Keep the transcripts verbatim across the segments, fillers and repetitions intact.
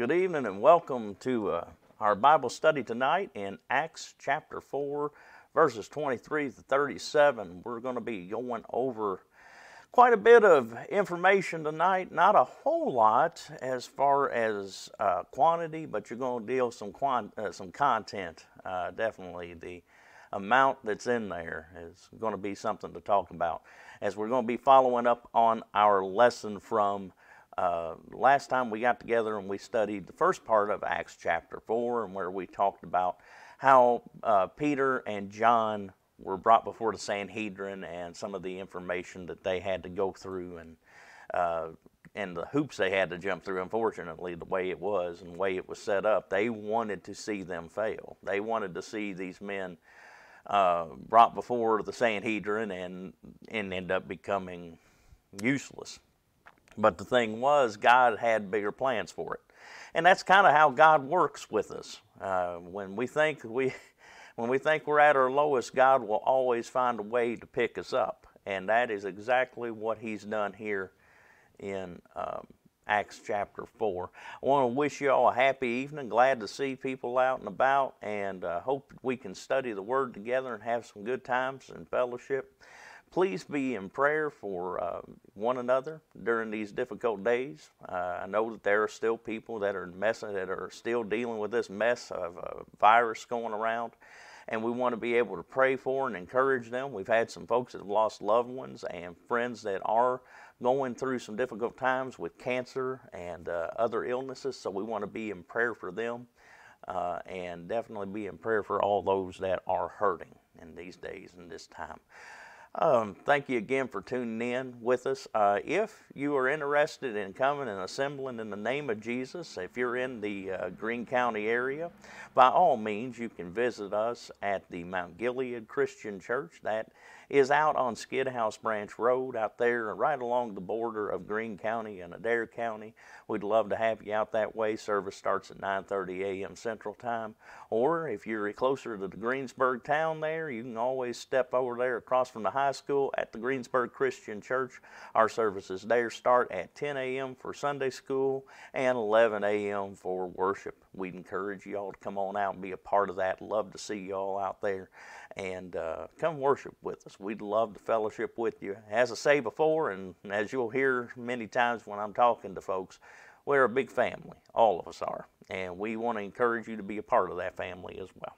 Good evening and welcome to uh, our Bible study tonight in Acts chapter four, verses twenty-three to thirty-seven. We're going to be going over quite a bit of information tonight. Not a whole lot as far as uh, quantity, but you're going to deal with some, quant uh, some content. Uh, definitely the amount that's in there is going to be something to talk about, as we're going to be following up on our lesson from Uh, last time we got together and we studied the first part of Acts chapter four, and where we talked about how uh, Peter and John were brought before the Sanhedrin and some of the information that they had to go through and uh, and the hoops they had to jump through. Unfortunately, the way it was and the way it was set up, they wanted to see them fail. They wanted to see these men uh, brought before the Sanhedrin and, and end up becoming useless. But the thing was, God had bigger plans for it. And that's kind of how God works with us. Uh, when we think we, when we think we're at our lowest, God will always find a way to pick us up. And that is exactly what he's done here in um, Acts chapter four. I want to wish you all a happy evening. Glad to see people out and about. And uh, hope we can study the Word together and have some good times and fellowship. Please be in prayer for uh, one another during these difficult days. Uh, I know that there are still people that are messing, that are still dealing with this mess of a virus going around, and we want to be able to pray for and encourage them. We've had some folks that have lost loved ones and friends that are going through some difficult times with cancer and uh, other illnesses, so we want to be in prayer for them uh, and definitely be in prayer for all those that are hurting in these days and this time. Um, thank you again for tuning in with us. Uh, if you are interested in coming and assembling in the name of Jesus, if you're in the uh, Greene County area, by all means, you can visit us at the Mount Gilead Christian Church. That is out on Skidhouse Branch Road out there, right along the border of Greene County and Adair County. We'd love to have you out that way. Service starts at nine thirty a m Central Time. Or if you're closer to the Greensburg town there, you can always step over there across from the high school at the Greensburg Christian Church. Our services there start at ten a m for Sunday school and eleven a m for worship. We'd encourage you all to come on out and be a part of that. Love to see you all out there and uh, come worship with us. We'd love to fellowship with you. As I say before, and as you'll hear many times when I'm talking to folks, we're a big family. All of us are. And we want to encourage you to be a part of that family as well.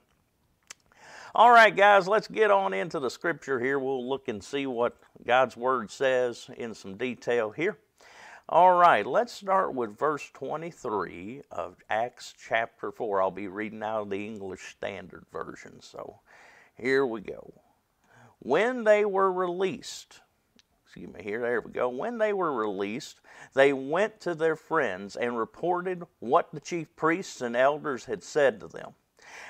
All right, guys, let's get on into the scripture here. We'll look and see what God's Word says in some detail here. All right, let's start with verse twenty-three of Acts chapter four. I'll be reading out of the English Standard Version, so here we go. When they were released, excuse me here, there we go. When they were released, they went to their friends and reported what the chief priests and elders had said to them.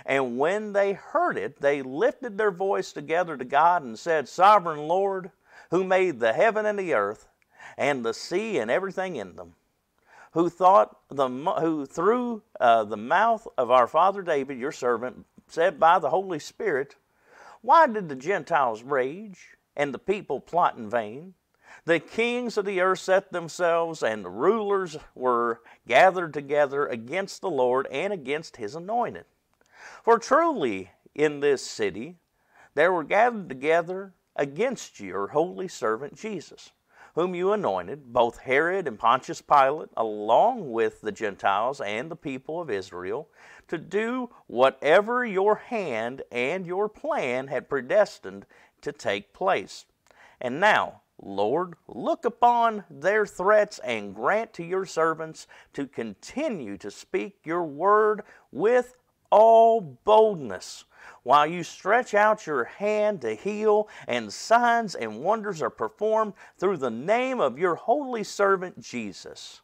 And when they heard it, they lifted their voice together to God and said, Sovereign Lord, who made the heaven and the earth, and the sea and everything in them, who thought the who through uh, the mouth of our father David, your servant, said by the Holy Spirit, why did the Gentiles rage and the people plot in vain? The kings of the earth set themselves, and the rulers were gathered together against the Lord and against his anointed. For truly in this city there were gathered together against your holy servant Jesus, whom you anointed, both Herod and Pontius Pilate, along with the Gentiles and the people of Israel, to do whatever your hand and your plan had predestined to take place. And now, Lord, look upon their threats and grant to your servants to continue to speak your word with all boldness, while you stretch out your hand to heal, and signs and wonders are performed through the name of your holy servant Jesus.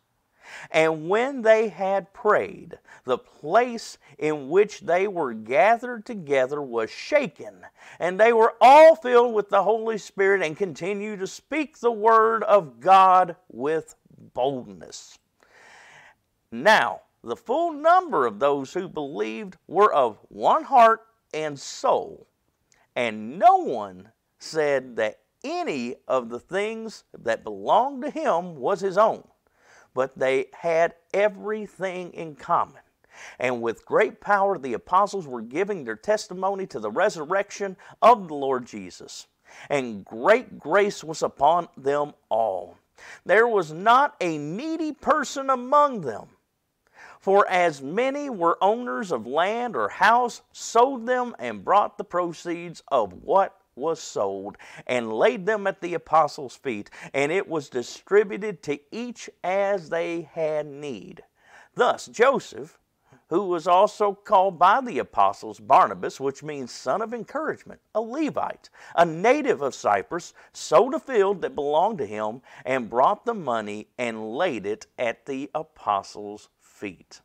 And when they had prayed, the place in which they were gathered together was shaken, and they were all filled with the Holy Spirit and continued to speak the word of God with boldness. Now, the full number of those who believed were of one heart and soul, and no one said that any of the things that belonged to him was his own, but they had everything in common. And with great power, the apostles were giving their testimony to the resurrection of the Lord Jesus. And great grace was upon them all. There was not a needy person among them. For as many were owners of land or house, sold them and brought the proceeds of what was sold, and laid them at the apostles' feet, and it was distributed to each as they had need. Thus Joseph, who was also called by the apostles Barnabas, which means son of encouragement, a Levite, a native of Cyprus, sold a field that belonged to him and brought the money and laid it at the apostles' feet.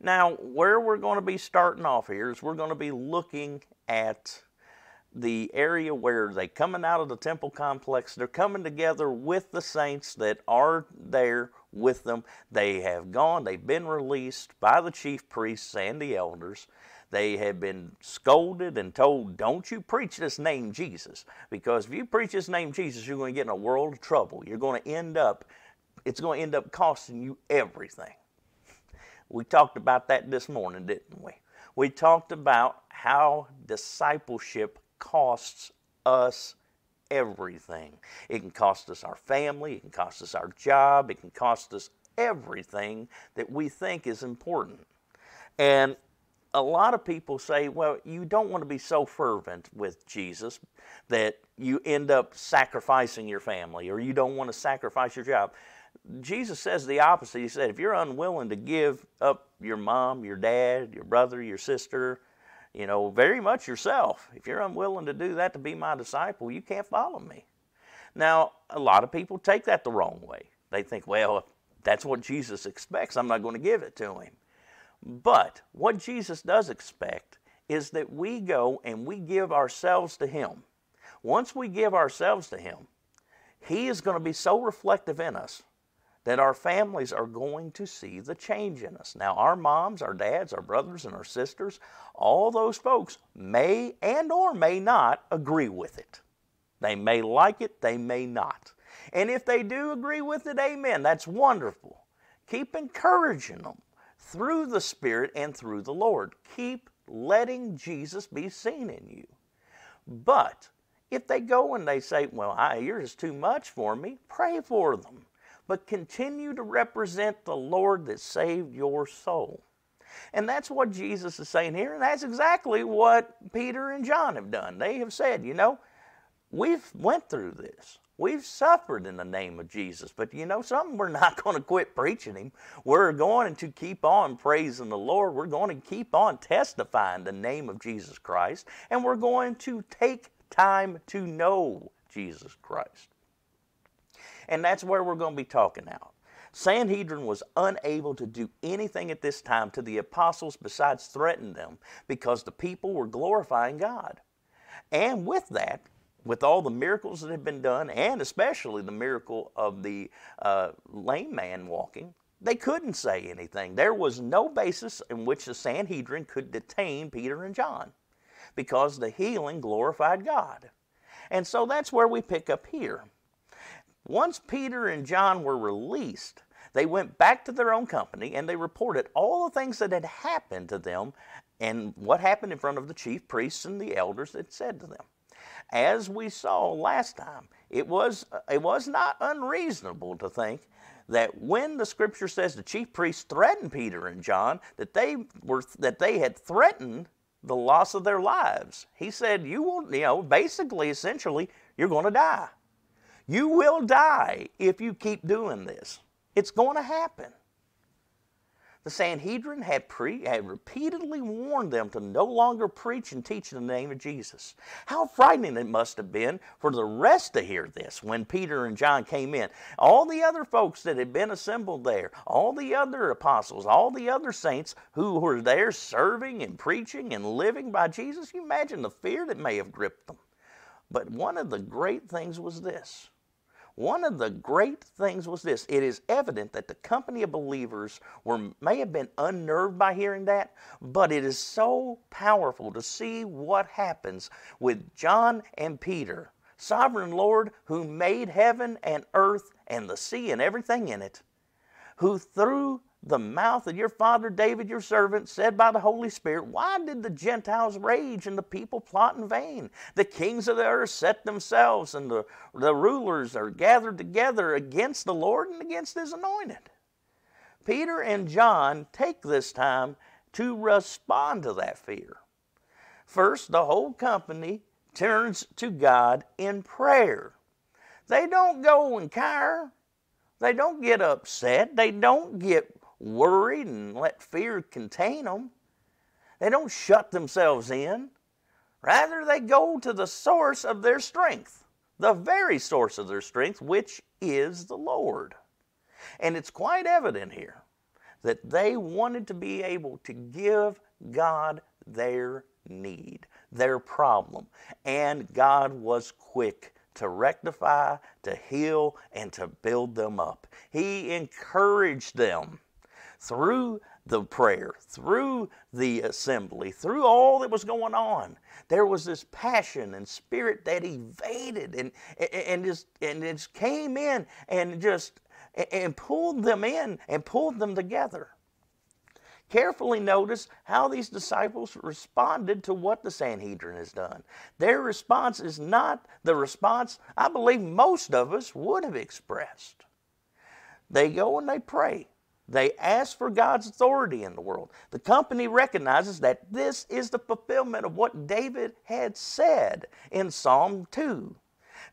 Now, where we're going to be starting off here is we're going to be looking at the area where they're coming out of the temple complex. They're coming together with the saints that are there with them. They have gone, they've been released by the chief priests and the elders. They have been scolded and told, don't you preach this name Jesus, because if you preach this name Jesus, you're going to get in a world of trouble. You're going to end up, it's going to end up costing you everything. We talked about that this morning, didn't we? We talked about how discipleship costs us everything. It can cost us our family, it can cost us our job, it can cost us everything that we think is important. And a lot of people say, well, you don't want to be so fervent with Jesus that you end up sacrificing your family, or you don't want to sacrifice your job. Jesus says the opposite. He said, if you're unwilling to give up your mom, your dad, your brother, your sister, you know, very much yourself, if you're unwilling to do that to be my disciple, you can't follow me. Now, a lot of people take that the wrong way. They think, well, if that's what Jesus expects, I'm not going to give it to him. But what Jesus does expect is that we go and we give ourselves to him. Once we give ourselves to him, he is going to be so reflective in us that our families are going to see the change in us. Now, our moms, our dads, our brothers, and our sisters, all those folks may and or may not agree with it. They may like it, they may not. And if they do agree with it, amen, that's wonderful. Keep encouraging them through the Spirit and through the Lord. Keep letting Jesus be seen in you. But if they go and they say, well, I, you're just too much for me, pray for them. But continue to represent the Lord that saved your soul. And that's what Jesus is saying here, and that's exactly what Peter and John have done. They have said, you know, we've went through this. We've suffered in the name of Jesus, but you know something? We're not going to quit preaching him. We're going to keep on praising the Lord. We're going to keep on testifying the name of Jesus Christ, and we're going to take time to know Jesus Christ. And that's where we're going to be talking out. Sanhedrin was unable to do anything at this time to the apostles besides threaten them, because the people were glorifying God. And with that, with all the miracles that had been done, and especially the miracle of the uh, lame man walking, they couldn't say anything. There was no basis in which the Sanhedrin could detain Peter and John, because the healing glorified God. And so that's where we pick up here. Once Peter and John were released, they went back to their own company and they reported all the things that had happened to them and what happened in front of the chief priests and the elders that said to them. As we saw last time, it was, it was not unreasonable to think that when the scripture says the chief priests threatened Peter and John, that they, were, that they had threatened the loss of their lives. He said, you will, you know, basically, essentially, you're going to die. You will die if you keep doing this. It's going to happen. The Sanhedrin had, pre, had repeatedly warned them to no longer preach and teach in the name of Jesus. How frightening it must have been for the rest to hear this when Peter and John came in. All the other folks that had been assembled there, all the other apostles, all the other saints who were there serving and preaching and living by Jesus, you imagine the fear that may have gripped them. But one of the great things was this. One of the great things was this. It is evident that the company of believers were, may have been unnerved by hearing that, but it is so powerful to see what happens with John and Peter sovereign Lord who made heaven and earth and the sea and everything in it, who through the mouth of your father David, your servant, said by the Holy Spirit, why did the Gentiles rage and the people plot in vain? The kings of the earth set themselves and the, the rulers are gathered together against the Lord and against His anointed. Peter and John take this time to respond to that fear. First, the whole company turns to God in prayer. They don't go and cower. They don't get upset. They don't get worried and let fear contain them. They don't shut themselves in. Rather, they go to the source of their strength, the very source of their strength, which is the Lord. And it's quite evident here that they wanted to be able to give God their need, their problem. And God was quick to rectify, to heal, and to build them up. He encouraged them through the prayer, through the assembly, through all that was going on. There was this passion and spirit that evaded and, and, just, and just came in and just and pulled them in and pulled them together. Carefully notice how these disciples responded to what the Sanhedrin has done. Their response is not the response I believe most of us would have expressed. They go and they pray. They ask for God's authority in the world. The company recognizes that this is the fulfillment of what David had said in Psalm two.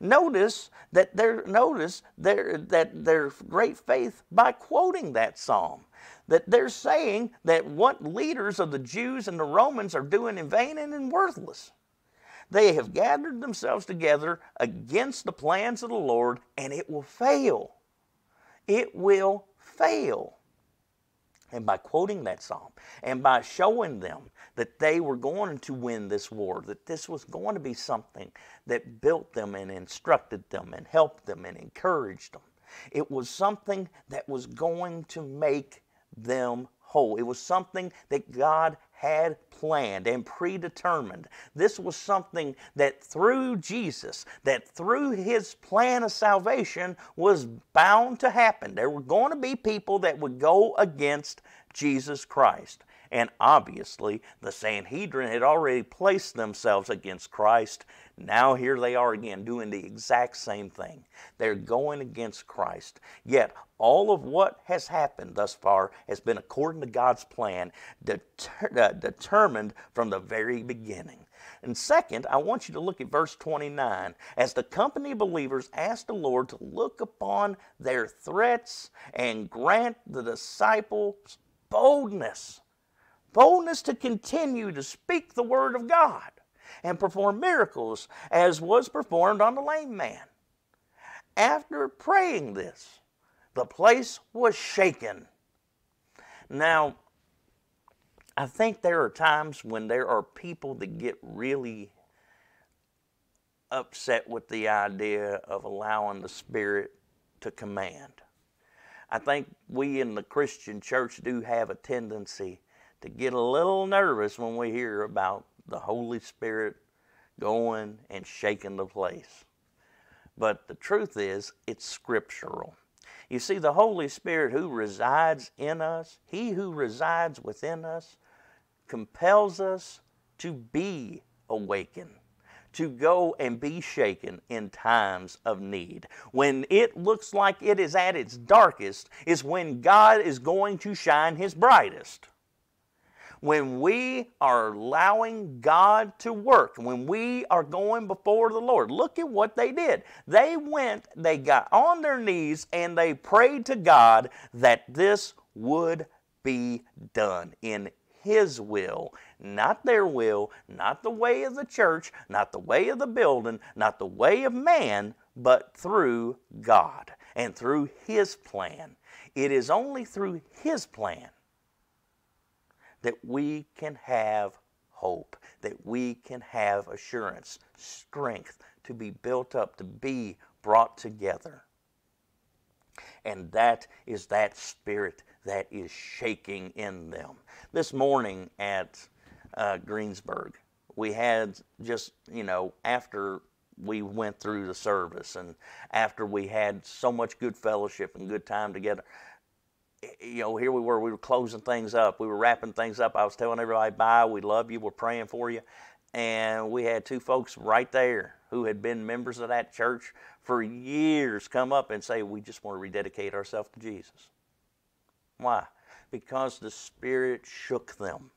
Notice that their notice their, that their great faith by quoting that psalm. That they're saying that what leaders of the Jews and the Romans are doing in vain and in worthless. They have gathered themselves together against the plans of the Lord, and it will fail. It will fail. And by quoting that psalm and by showing them that they were going to win this war, that this was going to be something that built them and instructed them and helped them and encouraged them. It was something that was going to make them whole. It was something that God had planned and predetermined. This was something that through Jesus, that through His plan of salvation was bound to happen. There were going to be people that would go against Jesus Christ. And obviously, the Sanhedrin had already placed themselves against Christ. Now here they are again doing the exact same thing. They're going against Christ. Yet, all of what has happened thus far has been according to God's plan, deter- uh, determined from the very beginning. And second, I want you to look at verse twenty-nine. As the company of believers asked the Lord to look upon their threats and grant the disciples boldness. Boldness to continue to speak the word of God and perform miracles as was performed on the lame man. After praying this, the place was shaken. Now, I think there are times when there are people that get really upset with the idea of allowing the Spirit to command. I think we in the Christian church do have a tendency to get a little nervous when we hear about the Holy Spirit going and shaking the place. But the truth is, it's scriptural. You see, the Holy Spirit who resides in us, He who resides within us, compels us to be awakened, to go and be shaken in times of need. When it looks like it is at its darkest is when God is going to shine His brightest. When we are allowing God to work, when we are going before the Lord, look at what they did. They went, they got on their knees, and they prayed to God that this would be done in His will, not their will, not the way of the church, not the way of the building, not the way of man, but through God and through His plan. It is only through His plan that we can have hope, that we can have assurance, strength to be built up, to be brought together. And that is that spirit that is shaking in them. This morning at uh, Greensburg, we had just, you know, after we went through the service, and after we had so much good fellowship and good time together, you know, here we were, we were closing things up, we were wrapping things up. I was telling everybody, bye, we love you, we're praying for you. And we had two folks right there who had been members of that church for years come up and say, we just want to rededicate ourselves to Jesus. Why? Because the Spirit shook them.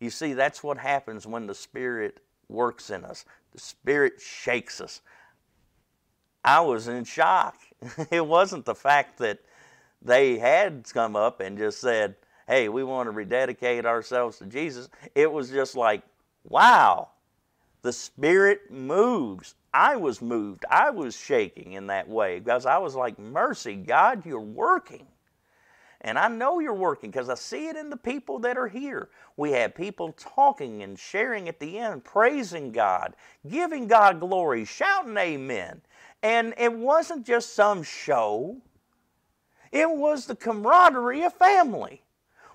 You see, that's what happens when the Spirit works in us. The Spirit shakes us. I was in shock. It wasn't the fact that they had come up and just said, hey, we want to rededicate ourselves to Jesus. It was just like, wow, the Spirit moves. I was moved. I was shaking in that way because I was like, mercy, God, you're working. And I know you're working because I see it in the people that are here. We had people talking and sharing at the end, praising God, giving God glory, shouting amen. And it wasn't just some show. It was the camaraderie of family.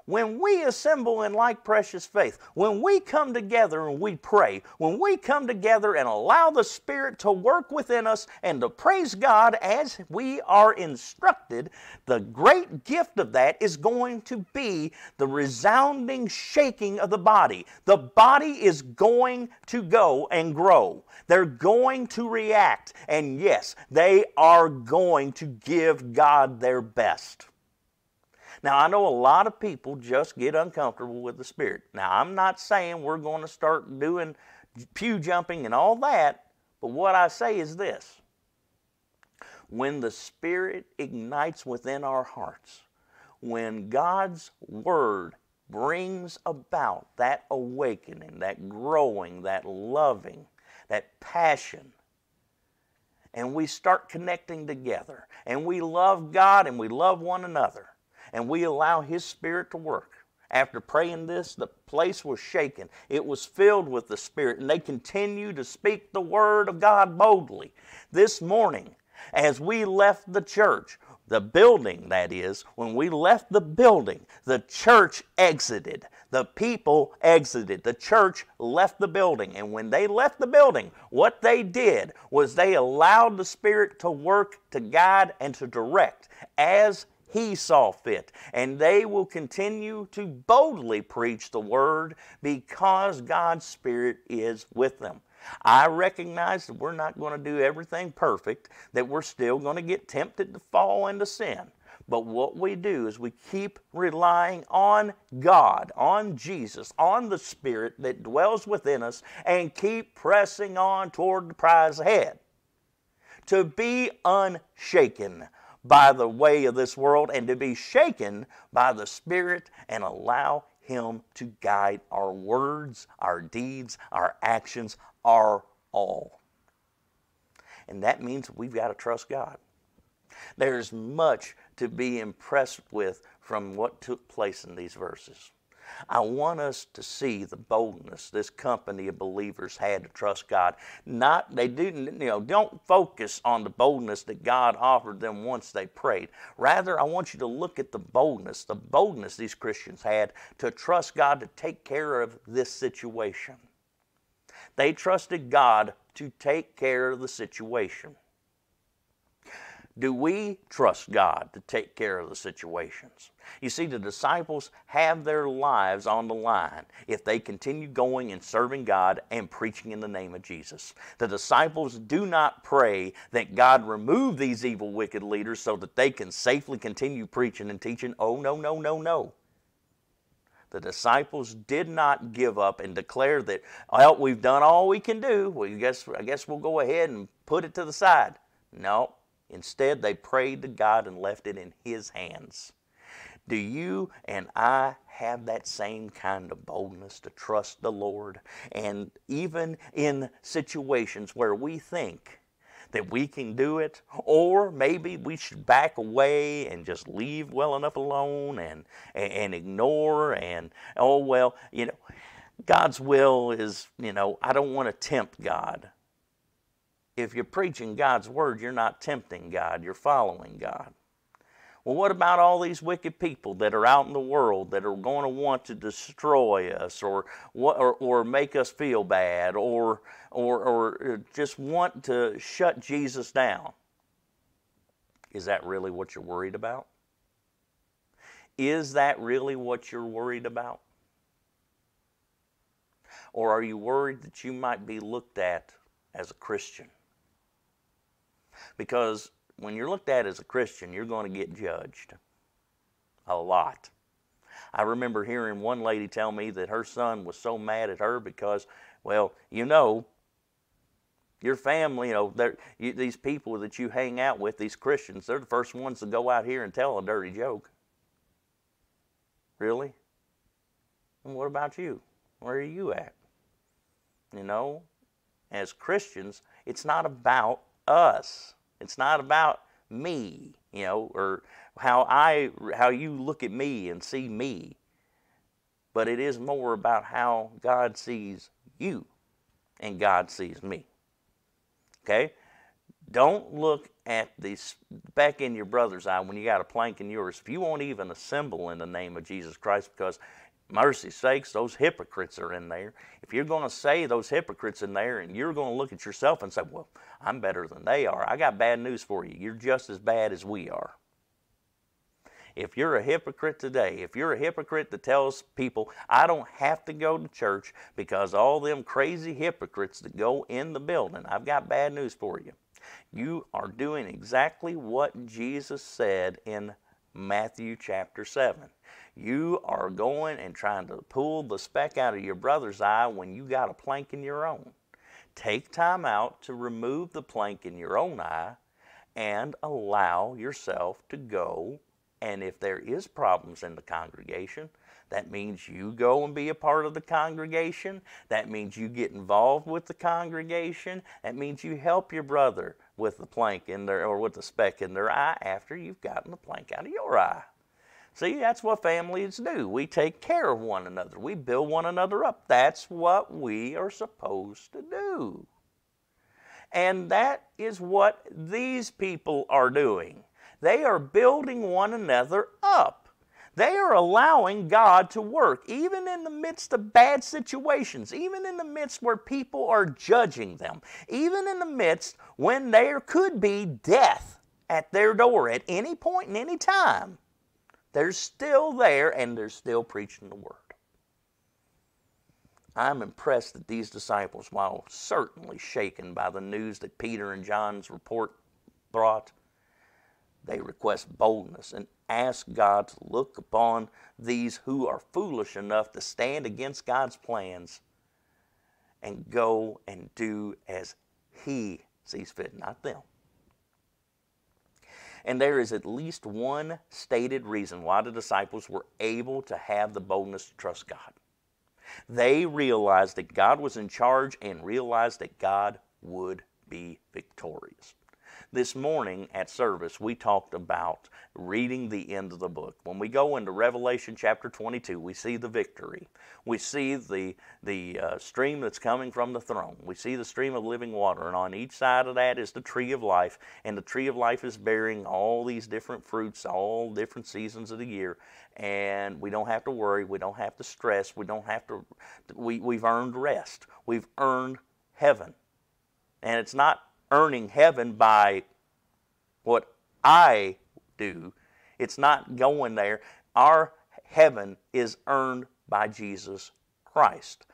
When we assemble in like precious faith, when we come together and we pray, when we come together and allow the Spirit to work within us and to praise God as we are instructed, the great gift of that is going to be the resounding shaking of the body. The body is going to go and grow. They're going to react. And yes, they are going to give God their best. Now, I know a lot of people just get uncomfortable with the Spirit. Now, I'm not saying we're going to start doing pew jumping and all that, but what I say is this. When the Spirit ignites within our hearts, when God's Word brings about that awakening, that growing, that loving, that passion, and we start connecting together, and we love God and we love one another, and we allow His Spirit to work. After praying this, the place was shaken. It was filled with the Spirit, and they continued to speak the Word of God boldly. This morning, as we left the church, the building that is, when we left the building, the church exited. The people exited. The church left the building. And when they left the building, what they did was they allowed the Spirit to work, to guide, and to direct as He saw fit, and they will continue to boldly preach the Word because God's Spirit is with them. I recognize that we're not going to do everything perfect, that we're still going to get tempted to fall into sin. But what we do is we keep relying on God, on Jesus, on the Spirit that dwells within us, and keep pressing on toward the prize ahead. To be unshaken by the way of this world, and to be shaken by the Spirit and allow Him to guide our words, our deeds, our actions, our all. And that means we've got to trust God. There's much to be impressed with from what took place in these verses. I want us to see the boldness this company of believers had to trust God. Not they didn't, you know, don't focus on the boldness that God offered them once they prayed. Rather, I want you to look at the boldness, the boldness these Christians had to trust God to take care of this situation. They trusted God to take care of the situation. Do we trust God to take care of the situations? You see, the disciples have their lives on the line if they continue going and serving God and preaching in the name of Jesus. The disciples do not pray that God remove these evil, wicked leaders so that they can safely continue preaching and teaching. Oh, no, no, no, no. The disciples did not give up and declare that, well, we've done all we can do. Well, I guess, I guess we'll go ahead and put it to the side. No. Instead, they prayed to God and left it in His hands. Do you and I have that same kind of boldness to trust the Lord? And even in situations where we think that we can do it, or maybe we should back away and just leave well enough alone and, and, and ignore and, oh, well, you know, God's will is, you know, I don't want to tempt God. If you're preaching God's Word, you're not tempting God, you're following God. Well, what about all these wicked people that are out in the world that are going to want to destroy us or or, or make us feel bad or, or, or just want to shut Jesus down? Is that really what you're worried about? Is that really what you're worried about? Or are you worried that you might be looked at as a Christian? Because when you're looked at as a Christian, you're going to get judged a lot. I remember hearing one lady tell me that her son was so mad at her because, well, you know, your family, you know, you, these people that you hang out with, these Christians, they're the first ones to go out here and tell a dirty joke. Really? And what about you? Where are you at? You know, as Christians, it's not about us. It's not about me, you know, or how I, how you look at me and see me. But it is more about how God sees you and God sees me. Okay? Don't look at the speck in your brother's eye when you got a plank in yours. If you won't even assemble in the name of Jesus Christ, because mercy sakes, those hypocrites are in there. If you're going to say those hypocrites in there and you're going to look at yourself and say, well, I'm better than they are, I got bad news for you. You're just as bad as we are. If you're a hypocrite today, if you're a hypocrite that tells people, I don't have to go to church because all them crazy hypocrites that go in the building, I've got bad news for you. You are doing exactly what Jesus said in Matthew chapter seven. You are going and trying to pull the speck out of your brother's eye when you got a plank in your own. Take time out to remove the plank in your own eye and allow yourself to go. And if there is problems in the congregation, that means you go and be a part of the congregation. That means you get involved with the congregation. That means you help your brother with the plank in their, or with the speck in their eye after you've gotten the plank out of your eye. See, that's what families do. We take care of one another. We build one another up. That's what we are supposed to do. And that is what these people are doing. They are building one another up. They are allowing God to work, even in the midst of bad situations, even in the midst where people are judging them, even in the midst when there could be death at their door at any point in any time. They're still there and they're still preaching the Word. I'm impressed that these disciples, while certainly shaken by the news that Peter and John's report brought, they request boldness and ask God to look upon these who are foolish enough to stand against God's plans and go and do as He sees fit, not them. And there is at least one stated reason why the disciples were able to have the boldness to trust God. They realized that God was in charge and realized that God would be victorious. This morning at service, we talked about reading the end of the book. When we go into Revelation chapter twenty-two, we see the victory. We see the, the uh, stream that's coming from the throne. We see the stream of living water, and on each side of that is the tree of life, and the tree of life is bearing all these different fruits, all different seasons of the year, and we don't have to worry. We don't have to stress. We don't have to, we, we've earned rest. We've earned heaven, and it's not earning heaven by what I do. It's not going there. Our heaven is earned by Jesus Christ.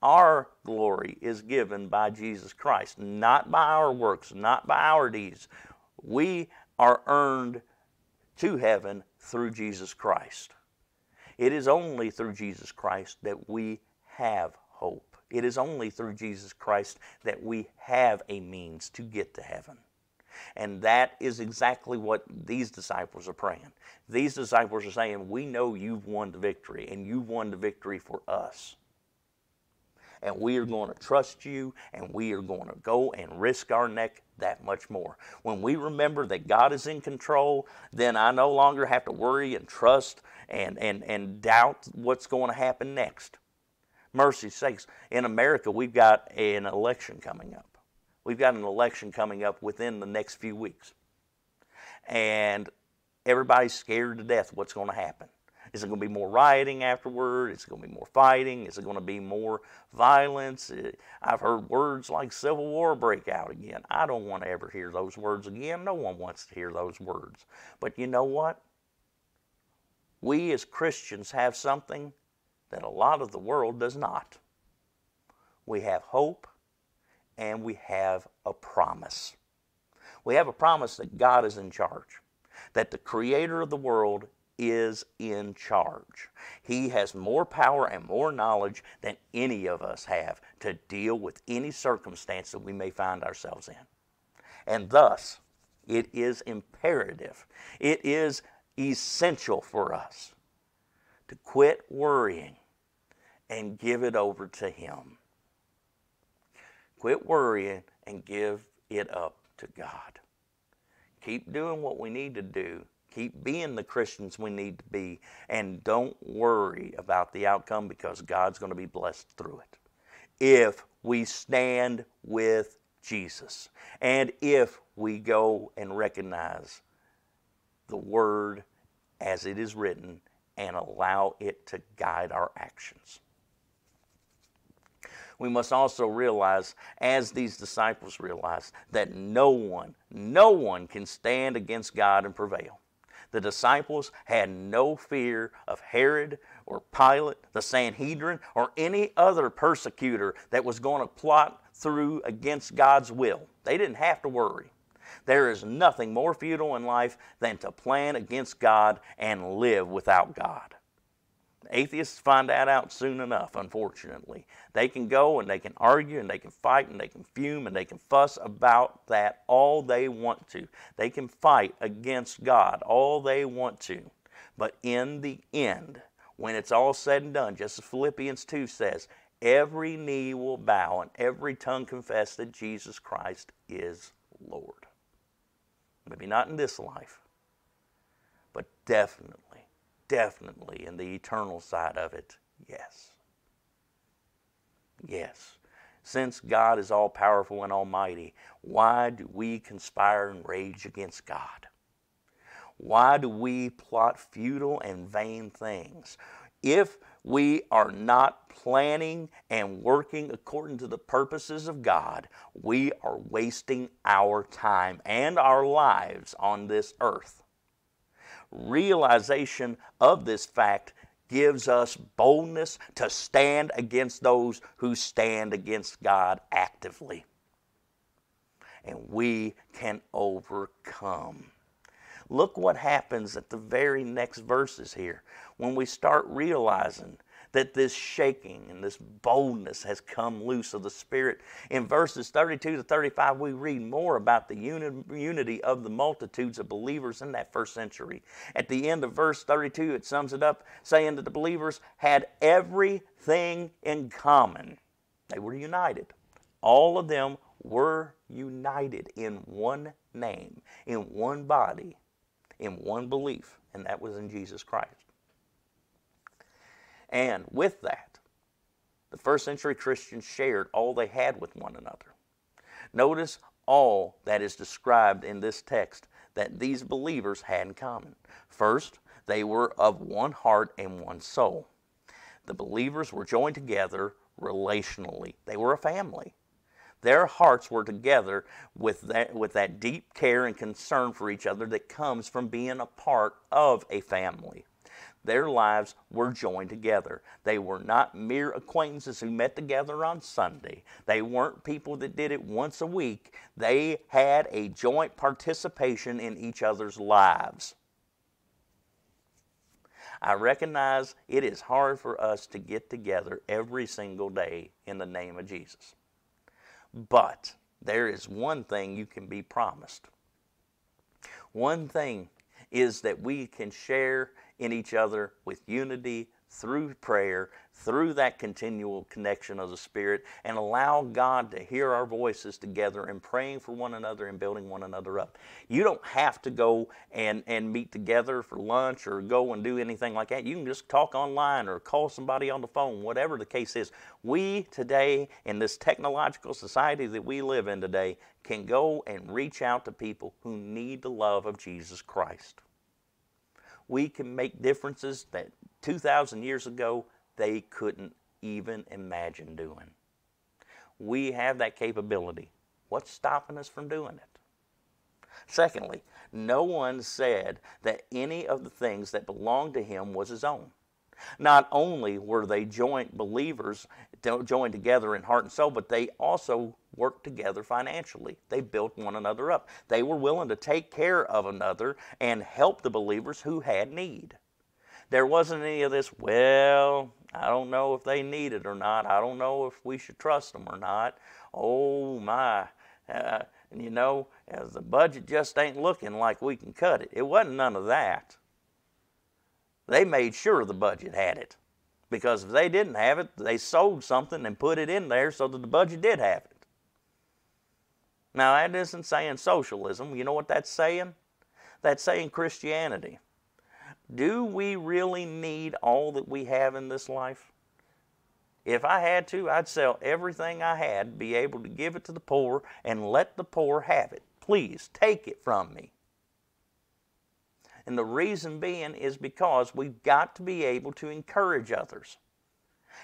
Our glory is given by Jesus Christ, not by our works, not by our deeds. We are earned to heaven through Jesus Christ. It is only through Jesus Christ that we have hope. It is only through Jesus Christ that we have a means to get to heaven. And that is exactly what these disciples are praying. These disciples are saying, we know you've won the victory, and you've won the victory for us. And we are going to trust you, and we are going to go and risk our neck that much more. When we remember that God is in control, then I no longer have to worry and trust and, and, and doubt what's going to happen next. Mercy sakes, in America, we've got an election coming up. We've got an election coming up within the next few weeks. And Everybody's scared to death what's going to happen. Is it going to be more rioting afterward? Is it going to be more fighting? Is it going to be more violence? I've heard words like civil war break out again. I don't want to ever hear those words again. No one wants to hear those words. But you know what? We as Christians have something that a lot of the world does not. We have hope and we have a promise. We have a promise that God is in charge, that the Creator of the world is in charge. He has more power and more knowledge than any of us have to deal with any circumstance that we may find ourselves in. And thus, it is imperative, it is essential for us to quit worrying and give it over to Him. Quit worrying and give it up to God. Keep doing what we need to do. Keep being the Christians we need to be, and don't worry about the outcome, because God's going to be blessed through it. If we stand with Jesus, and if we go and recognize the Word as it is written and allow it to guide our actions. We must also realize, as these disciples realized, that no one, no one can stand against God and prevail. The disciples had no fear of Herod or Pilate, the Sanhedrin, or any other persecutor that was going to plot through against God's will. They didn't have to worry. There is nothing more futile in life than to plan against God and live without God. Atheists find that out soon enough, unfortunately. They can go and they can argue and they can fight and they can fume and they can fuss about that all they want to. They can fight against God all they want to. But in the end, when it's all said and done, just as Philippians two says, every knee will bow and every tongue confess that Jesus Christ is Lord. Maybe not in this life, but definitely. Definitely in the eternal side of it, yes. Yes. Since God is all-powerful and almighty, why do we conspire and rage against God? Why do we plot futile and vain things? If we are not planning and working according to the purposes of God, we are wasting our time and our lives on this earth. Realization of this fact gives us boldness to stand against those who stand against God actively. And we can overcome. Look what happens at the very next verses here, when we start realizing that this shaking and this boldness has come loose of the Spirit. In verses thirty-two to thirty-five, we read more about the uni- unity of the multitudes of believers in that first century. At the end of verse thirty-two, it sums it up, saying that the believers had everything in common. They were united. All of them were united in one name, in one body, in one belief, and that was in Jesus Christ. And with that, the first century Christians shared all they had with one another. Notice all that is described in this text that these believers had in common. First, they were of one heart and one soul. The believers were joined together relationally. They were a family. Their hearts were together with that, with that deep care and concern for each other that comes from being a part of a family. Their lives were joined together. They were not mere acquaintances who met together on Sunday. They weren't people that did it once a week. They had a joint participation in each other's lives. I recognize it is hard for us to get together every single day in the name of Jesus. But there is one thing you can be promised. One thing is that we can share in each other with unity through prayer, through that continual connection of the Spirit, and allow God to hear our voices together and praying for one another and building one another up. You don't have to go and, and meet together for lunch or go and do anything like that. You can just talk online or call somebody on the phone, whatever the case is. We today, in this technological society that we live in today, can go and reach out to people who need the love of Jesus Christ. we can make differences that two thousand years ago they couldn't even imagine doing. We have that capability. What's stopping us from doing it? Secondly, no one said that any of the things that belonged to him was his own. Not only were they joint believers, joined together in heart and soul, but they also worked together financially. They built one another up. They were willing to take care of another and help the believers who had need. There wasn't any of this, well, I don't know if they need it or not. I don't know if we should trust them or not. Oh, my. Uh, and you know, as the budget just ain't looking like we can cut it. It wasn't none of that. They made sure the budget had it, because if they didn't have it, they sold something and put it in there so that the budget did have it. Now, that isn't saying socialism. You know what that's saying? That's saying Christianity. Do we really need all that we have in this life? If I had to, I'd sell everything I had, be able to give it to the poor, and let the poor have it. Please, take it from me. And the reason being is because we've got to be able to encourage others.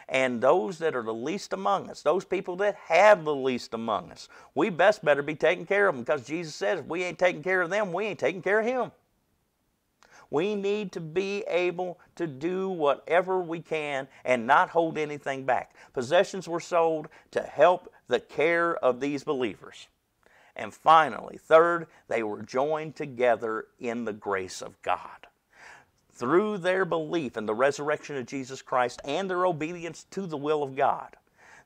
And those that are the least among us, those people that have the least among us, we best better be taking care of them, because Jesus says if we ain't taking care of them, we ain't taking care of him. We need to be able to do whatever we can and not hold anything back. Possessions were sold to help the care of these believers. And finally, third, they were joined together in the grace of God. Through their belief in the resurrection of Jesus Christ and their obedience to the will of God,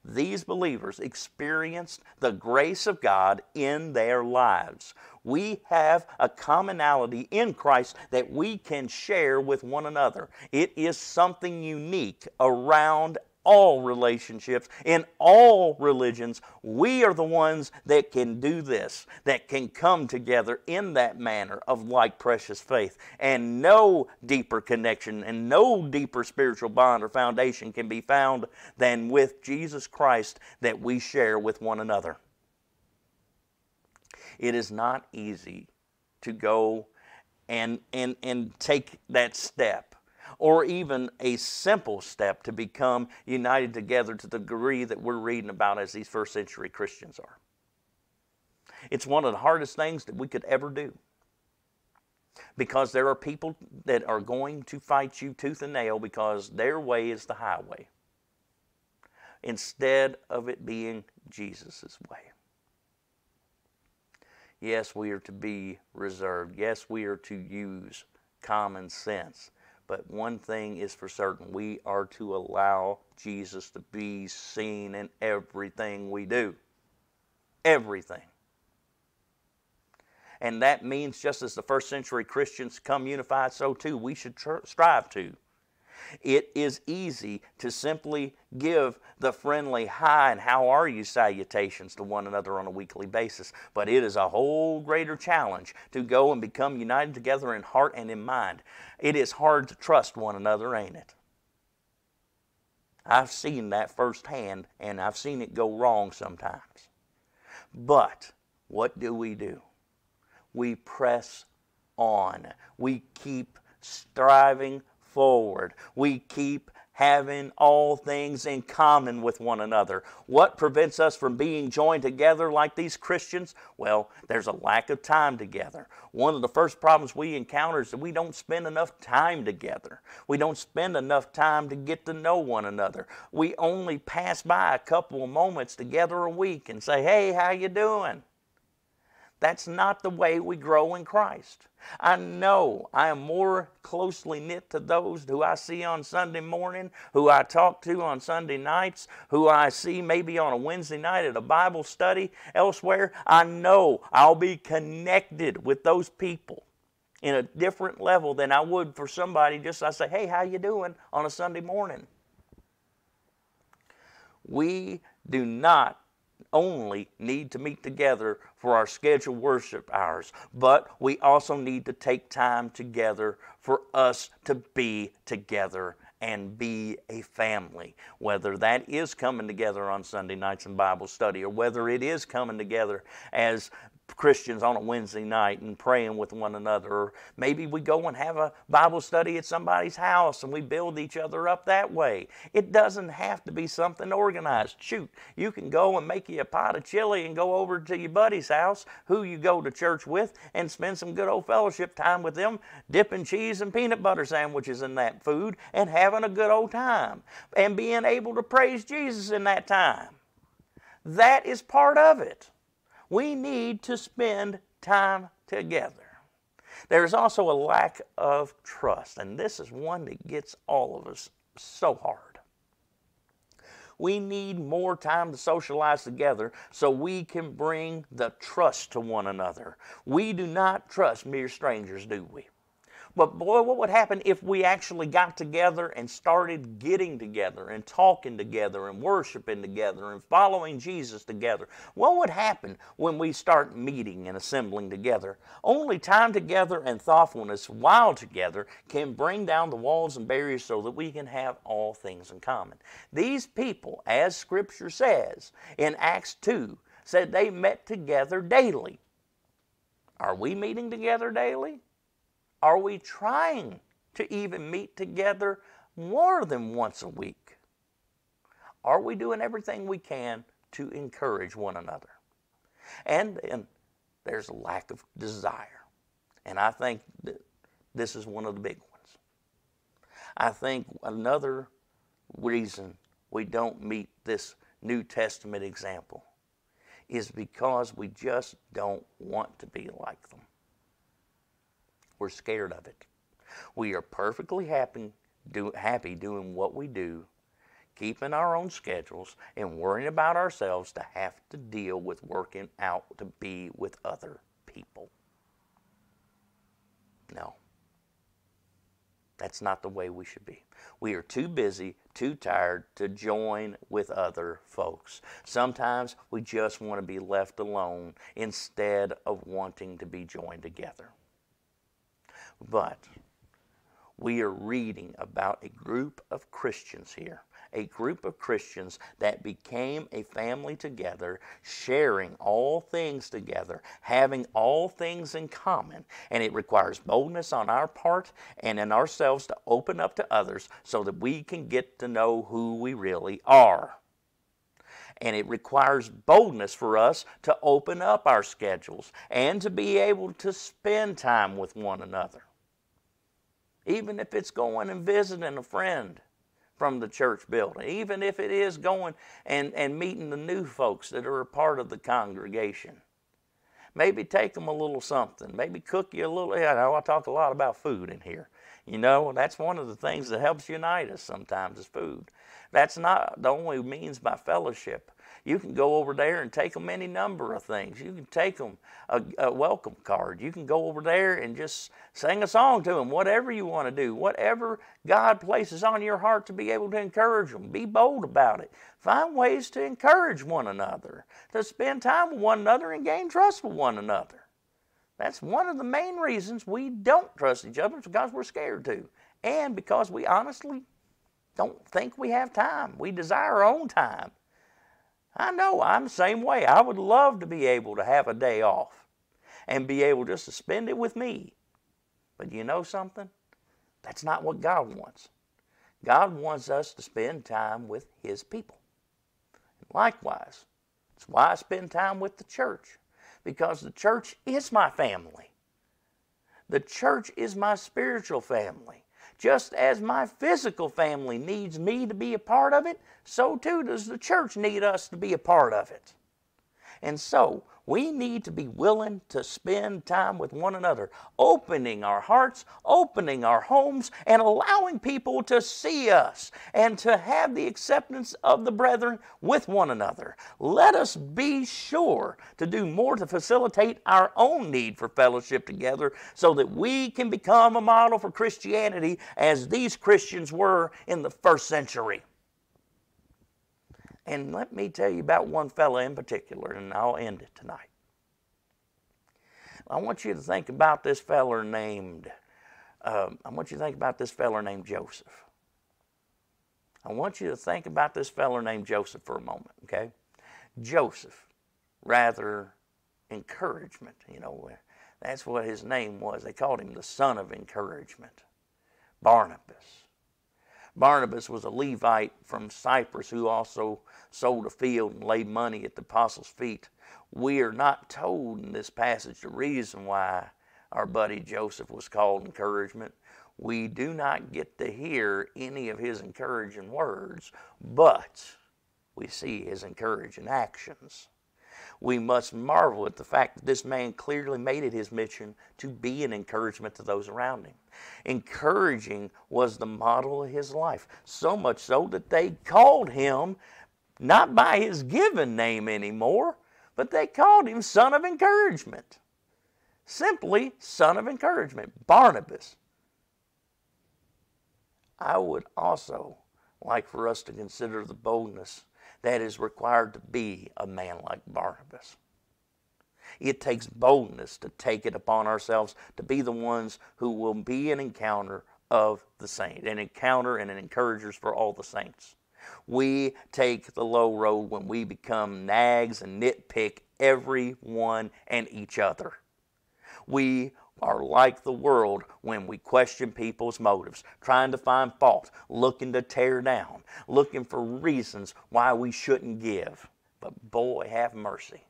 these believers experienced the grace of God in their lives. We have a commonality in Christ that we can share with one another. It is something unique around us. All relationships, in all religions, we are the ones that can do this, that can come together in that manner of like precious faith. And no deeper connection and no deeper spiritual bond or foundation can be found than with Jesus Christ that we share with one another. It is not easy to go and, and, and take that step, or even a simple step to become united together to the degree that we're reading about as these first century Christians are. It's one of the hardest things that we could ever do, because there are people that are going to fight you tooth and nail because their way is the highway instead of it being Jesus' way. Yes, we are to be reserved. Yes, we are to use common sense. But one thing is for certain, we are to allow Jesus to be seen in everything we do. Everything. And that means just as the first century Christians come unified, so too we should strive to. It is easy to simply give the friendly hi and how are you salutations to one another on a weekly basis, but it is a whole greater challenge to go and become united together in heart and in mind. It is hard to trust one another, ain't it? I've seen that firsthand, and I've seen it go wrong sometimes. But what do we do? We press on. We keep striving forward. We keep having all things in common with one another. What prevents us from being joined together like these Christians? Well, there's a lack of time together. One of the first problems we encounter is that we don't spend enough time together. We don't spend enough time to get to know one another. We only pass by a couple of moments together a week and say, hey, how you doing? That's not the way we grow in Christ. I know I am more closely knit to those who I see on Sunday morning, who I talk to on Sunday nights, who I see maybe on a Wednesday night at a Bible study elsewhere. I know I'll be connected with those people in a different level than I would for somebody just I say, hey, how you doing on a Sunday morning? We do not only need to meet together for our scheduled worship hours, but we also need to take time together for us to be together and be a family, whether that is coming together on Sunday nights in Bible study or whether it is coming together as Christians on a Wednesday night and praying with one another. Or maybe we go and have a Bible study at somebody's house and we build each other up that way. It doesn't have to be something organized. Shoot, you can go and make you a pot of chili and go over to your buddy's house who you go to church with and spend some good old fellowship time with them, dipping cheese and peanut butter sandwiches in that food and having a good old time and being able to praise Jesus in that time. That is part of it. We need to spend time together. There is also a lack of trust, and this is one that gets all of us so hard. We need more time to socialize together so we can bring the trust to one another. We do not trust mere strangers, do we? But boy, what would happen if we actually got together and started getting together and talking together and worshiping together and following Jesus together? What would happen when we start meeting and assembling together? Only time together and thoughtfulness while together can bring down the walls and barriers so that we can have all things in common. These people, as Scripture says in Acts two, said they met together daily. Are we meeting together daily? Are we trying to even meet together more than once a week? Are we doing everything we can to encourage one another? And then there's a lack of desire. And I think that this is one of the big ones. I think another reason we don't meet this New Testament example is because we just don't want to be like them. We're scared of it. We are perfectly happy, do, happy doing what we do, keeping our own schedules, and worrying about ourselves to have to deal with working out to be with other people. No. That's not the way we should be. We are too busy, too tired to join with other folks. Sometimes we just want to be left alone instead of wanting to be joined together. But we are reading about a group of Christians here, a group of Christians that became a family together, sharing all things together, having all things in common. And it requires boldness on our part and in ourselves to open up to others so that we can get to know who we really are. And it requires boldness for us to open up our schedules and to be able to spend time with one another. Even if it's going and visiting a friend from the church building, even if it is going and, and meeting the new folks that are a part of the congregation. Maybe take them a little something. Maybe cook you a little. I know I talk a lot about food in here. You know, that's one of the things that helps unite us sometimes is food. That's not the only means by fellowship. You can go over there and take them any number of things. You can take them a, a welcome card. You can go over there and just sing a song to them, whatever you want to do, whatever God places on your heart to be able to encourage them. Be bold about it. Find ways to encourage one another, to spend time with one another and gain trust with one another. That's one of the main reasons we don't trust each other, because we're scared to. And because we honestly don't think we have time. We desire our own time. I know I'm the same way. I would love to be able to have a day off and be able just to spend it with me. But you know something? That's not what God wants. God wants us to spend time with His people. And likewise, that's why I spend time with the church. Because the church is my family. The church is my spiritual family. Just as my physical family needs me to be a part of it, so too does the church need us to be a part of it. And so, we need to be willing to spend time with one another, opening our hearts, opening our homes, and allowing people to see us and to have the acceptance of the brethren with one another. Let us be sure to do more to facilitate our own need for fellowship together so that we can become a model for Christianity as these Christians were in the first century. And let me tell you about one fella in particular, and I'll end it tonight. I want you to think about this fella named, um, I want you to think about this fella named Joseph. I want you to think about this fella named Joseph for a moment, okay? Joseph, rather encouragement. You know, that's what his name was. They called him the son of encouragement, Barnabas. Barnabas was a Levite from Cyprus who also sold a field and laid money at the apostles' feet. We are not told in this passage the reason why our buddy Joseph was called encouragement. We do not get to hear any of his encouraging words, but we see his encouraging actions. We must marvel at the fact that this man clearly made it his mission to be an encouragement to those around him. Encouraging was the model of his life, so much so that they called him, not by his given name anymore, but they called him Son of Encouragement. Simply, Son of Encouragement, Barnabas. I would also like for us to consider the boldness that is required to be a man like Barnabas. It takes boldness to take it upon ourselves to be the ones who will be an encounter of the saint, an encounter and an encouragers for all the saints. We take the low road when we become nags and nitpick everyone and each other. We are like the world when we question people's motives, trying to find fault, looking to tear down, looking for reasons why we shouldn't give. But boy, have mercy.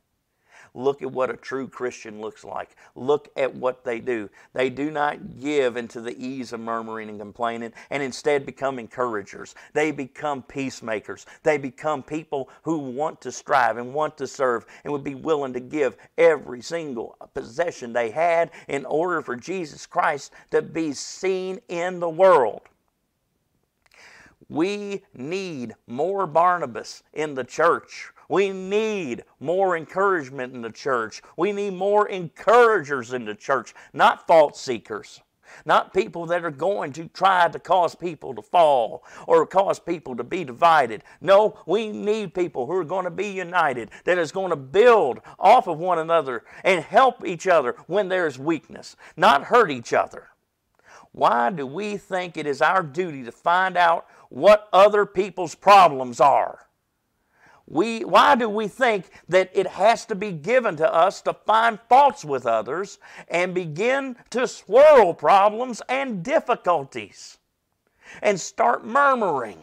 Look at what a true Christian looks like. Look at what they do. They do not give into the ease of murmuring and complaining and instead become encouragers. They become peacemakers. They become people who want to strive and want to serve and would be willing to give every single possession they had in order for Jesus Christ to be seen in the world. We need more Barnabas in the church. We need more encouragement in the church. We need more encouragers in the church, not fault seekers, not people that are going to try to cause people to fall or cause people to be divided. No, we need people who are going to be united, that is going to build off of one another and help each other when there is weakness, not hurt each other. Why do we think it is our duty to find out what other people's problems are? We, why do we think that it has to be given to us to find faults with others and begin to swirl problems and difficulties and start murmuring?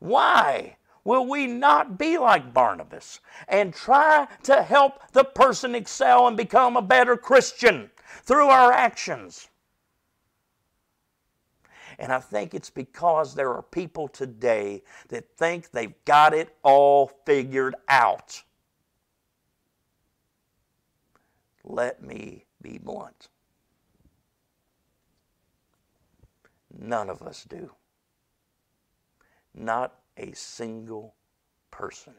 Why will we not be like Barnabas and try to help the person excel and become a better Christian through our actions? And I think it's because there are people today that think they've got it all figured out. Let me be blunt. None of us do. Not a single person.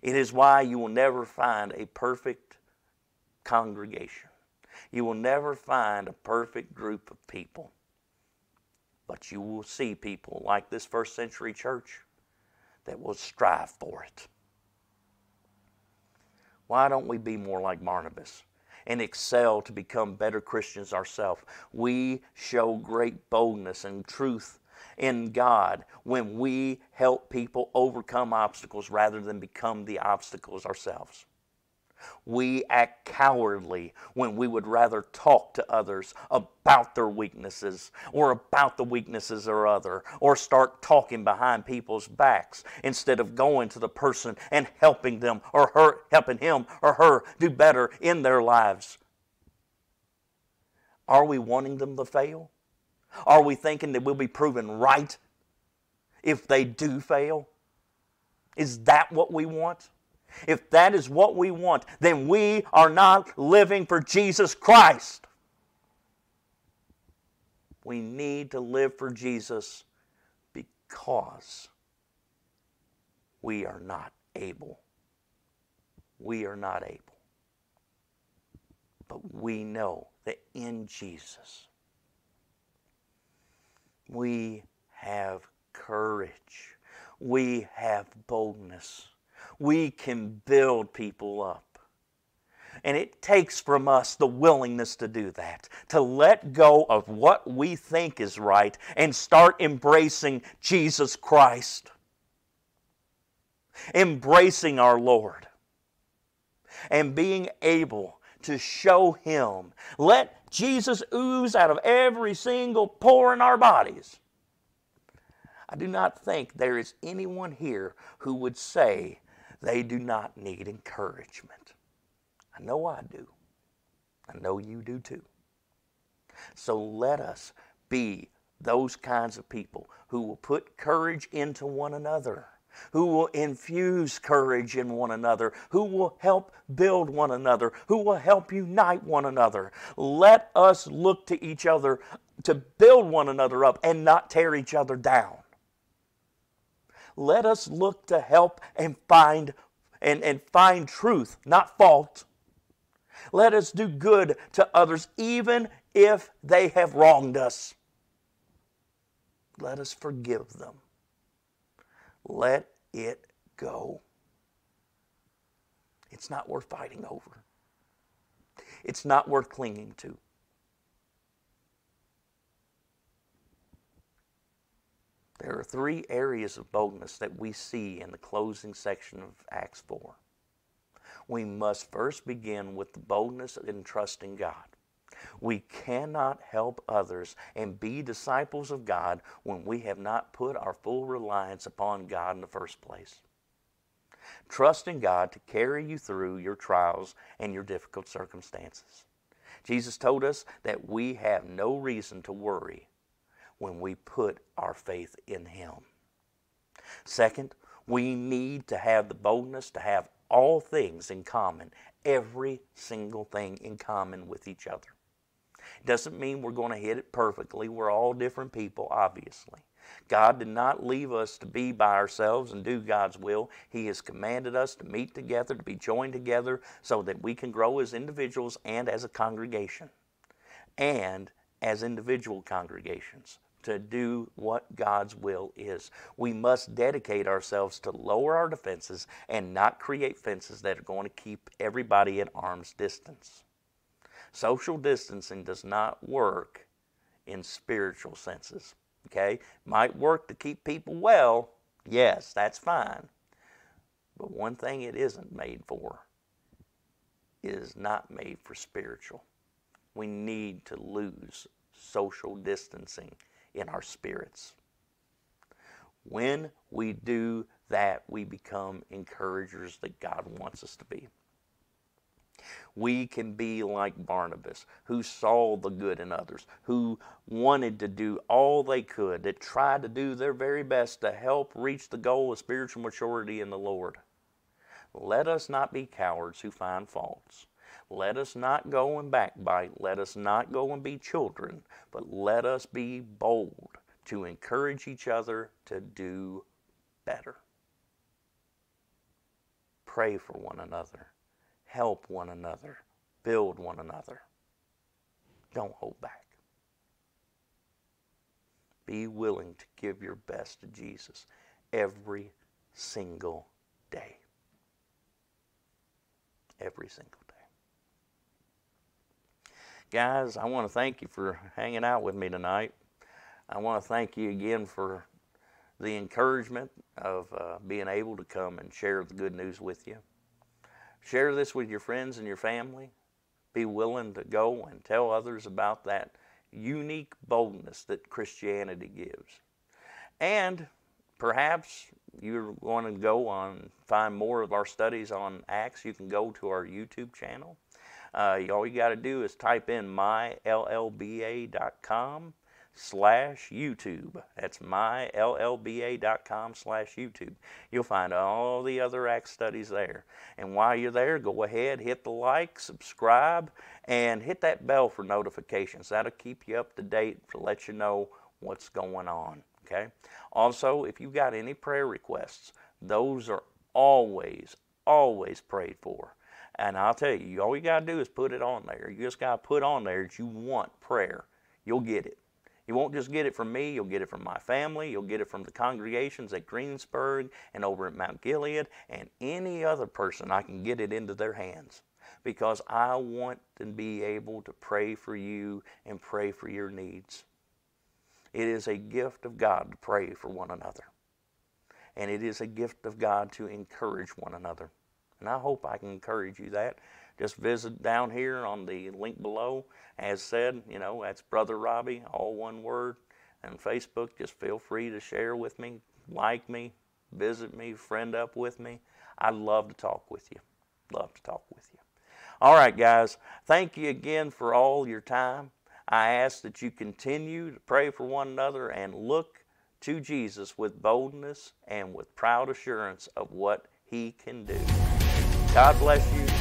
It is why you will never find a perfect congregation. You will never find a perfect group of people. But you will see people like this first century church that will strive for it. Why don't we be more like Barnabas and excel to become better Christians ourselves? We show great boldness and truth in God when we help people overcome obstacles rather than become the obstacles ourselves. We act cowardly when we would rather talk to others about their weaknesses or about the weaknesses or other, or start talking behind people's backs instead of going to the person and helping them or her, helping him or her do better in their lives. Are we wanting them to fail? Are we thinking that we'll be proven right if they do fail? Is that what we want? If that is what we want, then we are not living for Jesus Christ. We need to live for Jesus because we are not able. We are not able. But we know that in Jesus, we have courage. We have boldness. We can build people up. And it takes from us the willingness to do that, to let go of what we think is right and start embracing Jesus Christ, embracing our Lord, and being able to show Him. Let Jesus ooze out of every single pore in our bodies. I do not think there is anyone here who would say they do not need encouragement. I know I do. I know you do too. So let us be those kinds of people who will put courage into one another, who will infuse courage in one another, who will help build one another, who will help unite one another. Let us look to each other to build one another up and not tear each other down. Let us look to help and find and, and find truth, not fault. Let us do good to others, even if they have wronged us. Let us forgive them. Let it go. It's not worth fighting over. It's not worth clinging to. There are three areas of boldness that we see in the closing section of Acts four. We must first begin with the boldness in trusting God. We cannot help others and be disciples of God when we have not put our full reliance upon God in the first place. Trust in God to carry you through your trials and your difficult circumstances. Jesus told us that we have no reason to worry when we put our faith in Him. Second, we need to have the boldness to have all things in common, every single thing in common with each other. It doesn't mean we're going to hit it perfectly. We're all different people, obviously. God did not leave us to be by ourselves and do God's will. He has commanded us to meet together, to be joined together, so that we can grow as individuals and as a congregation, and as individual congregations, to do what God's will is. We must dedicate ourselves to lower our defenses and not create fences that are going to keep everybody at arm's distance. Social distancing does not work in spiritual senses, okay? Might work to keep people well, yes, that's fine. But one thing it isn't made for is not made for spiritual. We need to lose social distancing in our spirits. When we do that, we become encouragers that God wants us to be. We can be like Barnabas, who saw the good in others, who wanted to do all they could, that tried to do their very best to help reach the goal of spiritual maturity in the Lord. Let us not be cowards who find faults. Let us not go and backbite. Let us not go and be children, but let us be bold to encourage each other to do better. Pray for one another. Help one another. Build one another. Don't hold back. Be willing to give your best to Jesus every single day. Every single day. Guys, I want to thank you for hanging out with me tonight. I want to thank you again for the encouragement of uh, being able to come and share the good news with you. Share this with your friends and your family. Be willing to go and tell others about that unique boldness that Christianity gives. And perhaps you're going to go on find more of our studies on Acts. You can go to our YouTube channel. Uh, all you got to do is type in my L L B A dot com slash YouTube. That's my L L B A dot com slash YouTube. You'll find all the other Acts studies there. And while you're there, go ahead, hit the like, subscribe, and hit that bell for notifications. That'll keep you up to date to let you know what's going on. Okay? Also, if you've got any prayer requests, those are always, always prayed for. And I'll tell you, all you got to do is put it on there. You just got to put on there that you want prayer. You'll get it. You won't just get it from me. You'll get it from my family. You'll get it from the congregations at Greensburg and over at Mount Gilead and any other person I can get it into their hands, because I want to be able to pray for you and pray for your needs. It is a gift of God to pray for one another, and it is a gift of God to encourage one another. And I hope I can encourage you that. Just visit down here on the link below. As said, you know, that's Brother Robbie, all one word. And Facebook, just feel free to share with me, like me, visit me, friend up with me. I'd love to talk with you. Love to talk with you. All right, guys. Thank you again for all your time. I ask that you continue to pray for one another and look to Jesus with boldness and with proud assurance of what He can do. God bless you.